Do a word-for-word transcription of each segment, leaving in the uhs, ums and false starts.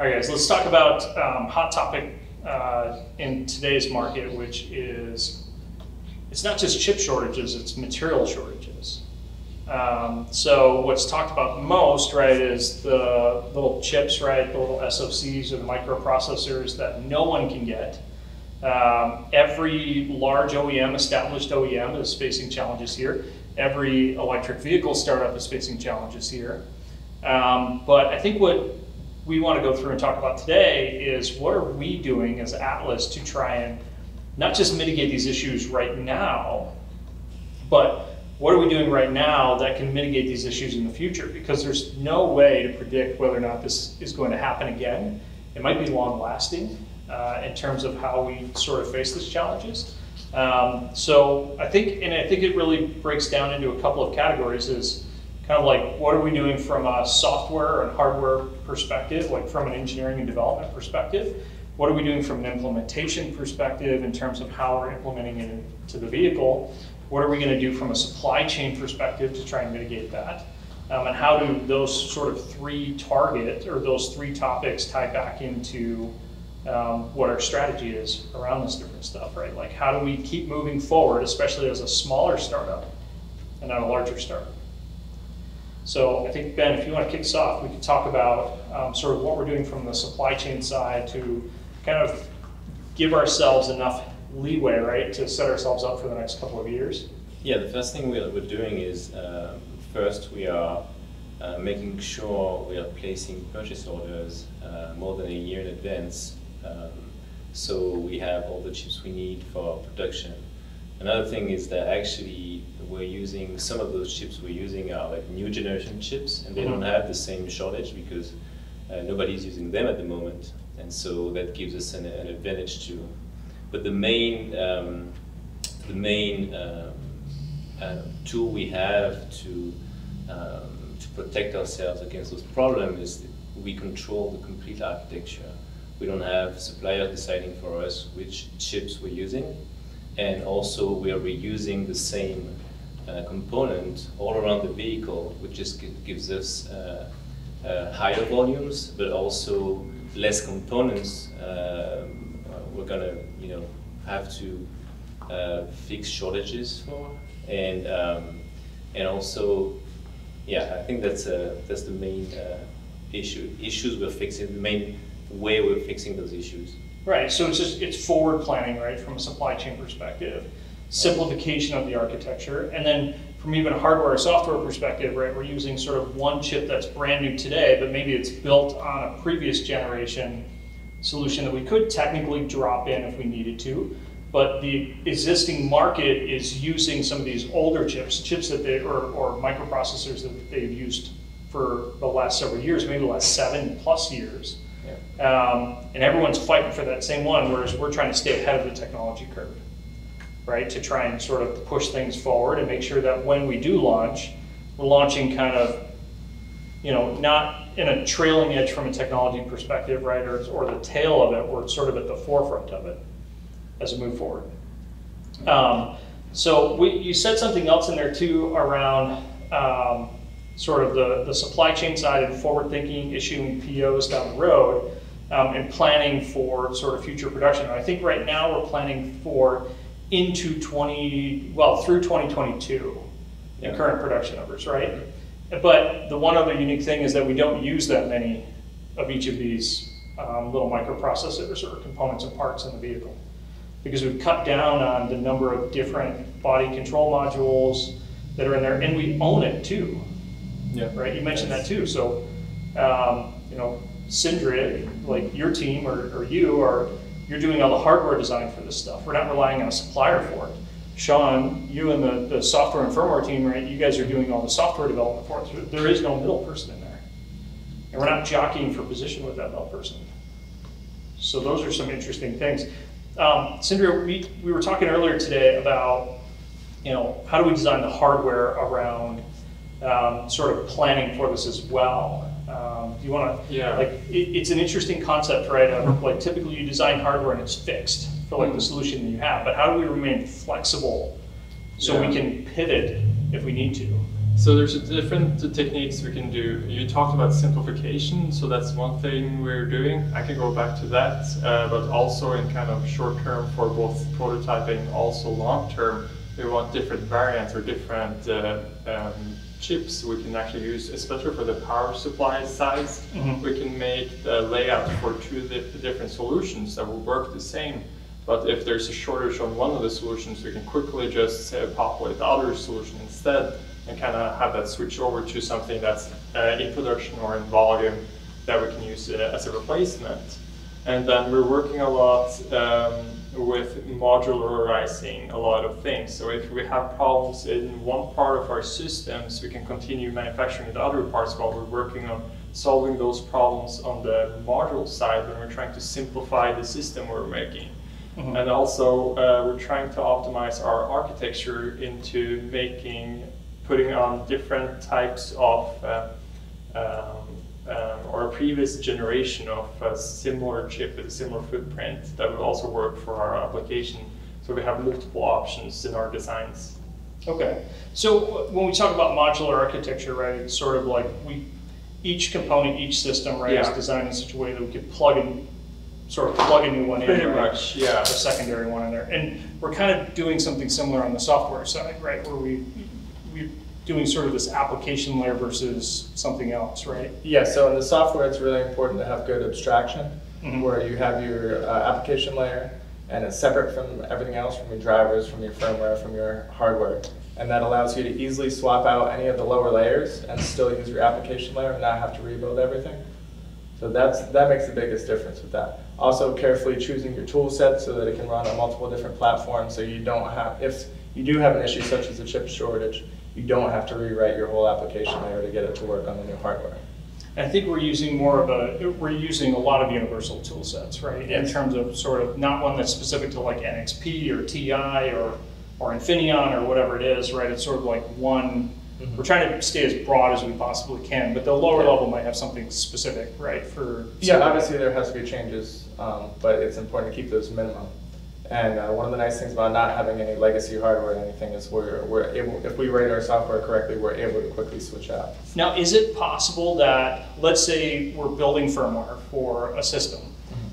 All right, guys, so let's talk about um, hot topic uh, in today's market, which is, it's not just chip shortages, it's material shortages. Um, so what's talked about most, right, is the little chips, right, the little S O Cs or the microprocessors that no one can get. Um, every large O E M, established O E M, is facing challenges here. Every electric vehicle startup is facing challenges here. Um, but I think what we want to go through and talk about today is what are we doing as ATLIS to try and not just mitigate these issues right now, but what are we doing right now that can mitigate these issues in the future? Because there's no way to predict whether or not this is going to happen again. It might be long-lasting uh, in terms of how we sort of face these challenges. Um, so I think, and I think it really breaks down into a couple of categories, is kind of like what are we doing from a software and hardware perspective, like from an engineering and development perspective. What are we doing from an implementation perspective in terms of how we're implementing it into the vehicle? What are we going to do from a supply chain perspective to try and mitigate that? Um, and how do those sort of three target, or those three topics, tie back into um, what our strategy is around this different stuff, right? Like, how do we keep moving forward, especially as a smaller startup and not a larger startup? So I think, Ben, if you want to kick us off, we could talk about um, sort of what we're doing from the supply chain side to kind of give ourselves enough leeway, right, to set ourselves up for the next couple of years? Yeah, the first thing we're, we're doing is uh, first we are uh, making sure we are placing purchase orders uh, more than a year in advance, um, so we have all the chips we need for production. Another thing is that actually we're using, some of those chips we're using are like new generation chips, and they mm-hmm. don't have the same shortage because uh, nobody's using them at the moment, and so that gives us an, an advantage too. But the main, um, the main um, uh, tool we have to um, to protect ourselves against those problems is that we control the complete architecture. We don't have suppliers deciding for us which chips we're using, and also we are reusing the same uh, component all around the vehicle, which just gives us uh, uh, higher volumes, but also less components. Uh, we're gonna, you know, have to uh, fix shortages for, and um, and also, yeah, I think that's a that's the main uh, issue issues we're fixing, the main way we're fixing those issues. Right. So it's just it's forward planning, right, from a supply chain perspective, simplification of the architecture, and then from even a hardware or software perspective, right, we're using sort of one chip that's brand new today, but maybe it's built on a previous generation solution that we could technically drop in if we needed to, but the existing market is using some of these older chips, chips that they, or, or microprocessors that they've used for the last several years, maybe the last seven plus years. Yeah. Um, and everyone's fighting for that same one, whereas we're trying to stay ahead of the technology curve, right? To try and sort of push things forward and make sure that when we do launch, we're launching kind of, you know, not in a trailing edge from a technology perspective, right, or, or the tail of it, we're sort of at the forefront of it as we move forward. Um, so we, you said something else in there too around um, sort of the, the supply chain side and forward thinking, issuing P Os down the road, um, and planning for sort of future production. And I think right now we're planning for into twenty, well, through twenty twenty-two, yeah, the current production numbers, right? Mm-hmm. But the one other unique thing is that we don't use that many of each of these um, little microprocessors or components and parts in the vehicle, because we've cut down on the number of different body control modules that are in there, and we own it too. Yeah. Right. You mentioned yes. that too. So, um, you know, Sindre, like your team or, or you are, you're doing all the hardware design for this stuff. We're not relying on a supplier for it. Sean, you and the, the software and firmware team, right, you guys are doing all the software development for it. There is no middle person in there. And we're not jockeying for position with that middle person. So those are some interesting things. Um, Sindre, we, we were talking earlier today about, you know, how do we design the hardware around um, sort of planning for this as well? Um, do you want to, yeah. like, it, it's an interesting concept, right, of like typically you design hardware and it's fixed for like the solution that you have, but how do we remain flexible so yeah. we can pivot if we need to? So there's different techniques we can do. You talked about simplification, so that's one thing we're doing. I can go back to that, uh, but also in kind of short term for both prototyping, also long term, we want different variants or different uh, um, chips we can actually use, especially for the power supply size. Mm-hmm. We can make the layout for two different solutions that will work the same. But if there's a shortage on one of the solutions, we can quickly just say, pop with the other solution instead and kind of have that switch over to something that's uh, in production or in volume that we can use uh, as a replacement. And then we're working a lot um, with modularizing a lot of things. So if we have problems in one part of our systems, we can continue manufacturing in the other parts while we're working on solving those problems on the module side when we're trying to simplify the system we're making. Mm-hmm. And also uh, we're trying to optimize our architecture into making, putting on different types of uh, um, Um, or a previous generation of a similar chip with a similar footprint that would also work for our application. So we have multiple options in our designs. Okay. So when we talk about modular architecture, right, it's sort of like we, each component, each system, right, yeah. is designed in such a way that we could plug in, sort of plug a new one Pretty in. Pretty much, right? yeah. A secondary one in there. And we're kind of doing something similar on the software side, right, where we, we doing sort of this application layer versus something else, right? Yeah, so in the software, it's really important to have good abstraction, mm-hmm. where you have your uh, application layer, and it's separate from everything else, from your drivers, from your firmware, from your hardware. And that allows you to easily swap out any of the lower layers and still use your application layer and not have to rebuild everything. So that's, that makes the biggest difference with that. Also, carefully choosing your tool set so that it can run on multiple different platforms, so you don't have, if you do have an issue such as a chip shortage, you don't have to rewrite your whole application layer to get it to work on the new hardware. I think we're using more of a, we're using a lot of universal tool sets, right? Yes. In terms of sort of not one that's specific to like N X P or T I or, or Infineon or whatever it is, right? It's sort of like one, mm-hmm. we're trying to stay as broad as we possibly can, but the lower yeah. level might have something specific, right? For Yeah, somebody. Obviously there has to be changes, um, but it's important to keep those minimum. And uh, one of the nice things about not having any legacy hardware or anything is we're, we're able, if we write our software correctly, we're able to quickly switch out. Now, is it possible that, let's say we're building firmware for a system,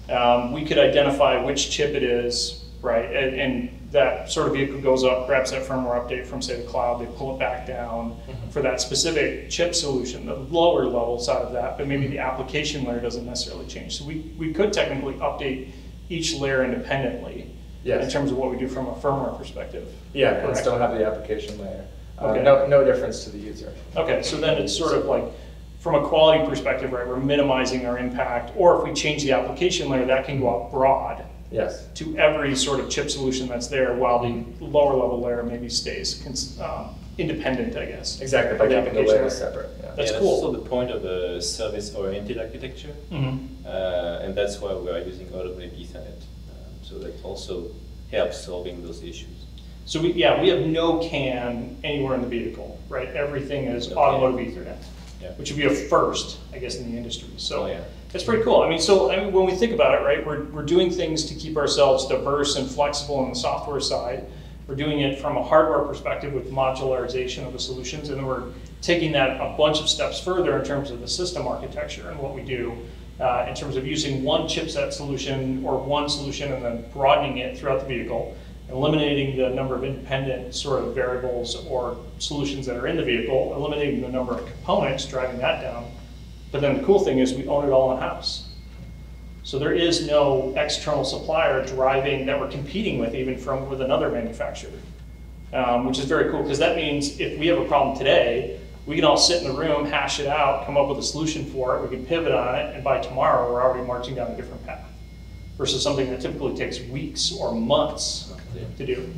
mm-hmm. um, we could identify which chip it is, right? And, and that sort of vehicle goes up, grabs that firmware update from, say, the cloud, they pull it back down mm-hmm. for that specific chip solution, the lower levels out of that, but maybe the application layer doesn't necessarily change. So we, we could technically update each layer independently. Yes. In terms of what we do from a firmware perspective. Yeah, correct. And still have the application layer. Okay. Uh, no, no difference to the user. Okay, so then it's sort of like, from a quality perspective, right, we're minimizing our impact, or if we change the application layer, that can go out broad. Yes. To every sort of chip solution that's there, while the lower level layer maybe stays um, independent, I guess. Exactly, by keeping the layers separate. Yeah. That's yeah, cool. That's also the point of a service-oriented architecture, mm-hmm. uh, and that's why we are using Automotive Ethernet. So that also helps solving those issues. So we, yeah, we have no C A N anywhere in the vehicle, right? Everything is no automotive can. Ethernet, yeah. which would be a first, I guess, in the industry. So oh, yeah. that's pretty cool. I mean, so I mean, when we think about it, right, we're, we're doing things to keep ourselves diverse and flexible on the software side. We're doing it from a hardware perspective with modularization of the solutions, and then we're taking that a bunch of steps further in terms of the system architecture and what we do. Uh, in terms of using one chipset solution or one solution and then broadening it throughout the vehicle, eliminating the number of independent sort of variables or solutions that are in the vehicle, eliminating the number of components, driving that down. But then the cool thing is we own it all in-house. So there is no external supplier driving that we're competing with even from with another manufacturer, um, which is very cool because that means if we have a problem today, we can all sit in the room, hash it out, come up with a solution for it, we can pivot on it, and by tomorrow we're already marching down a different path versus something that typically takes weeks or months to do.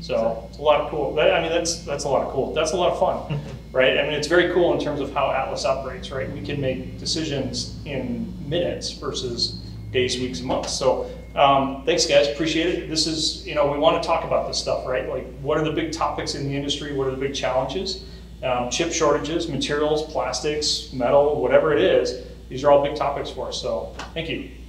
So it's a lot of cool, I mean that's, that's a lot of cool, that's a lot of fun, right? I mean it's very cool in terms of how ATLIS operates, right? We can make decisions in minutes versus days, weeks, and months. So um, thanks guys, appreciate it. This is, you know, we want to talk about this stuff, right? Like what are the big topics in the industry, what are the big challenges? Um, chip shortages, materials, plastics, metal, whatever it is, these are all big topics for us, so thank you.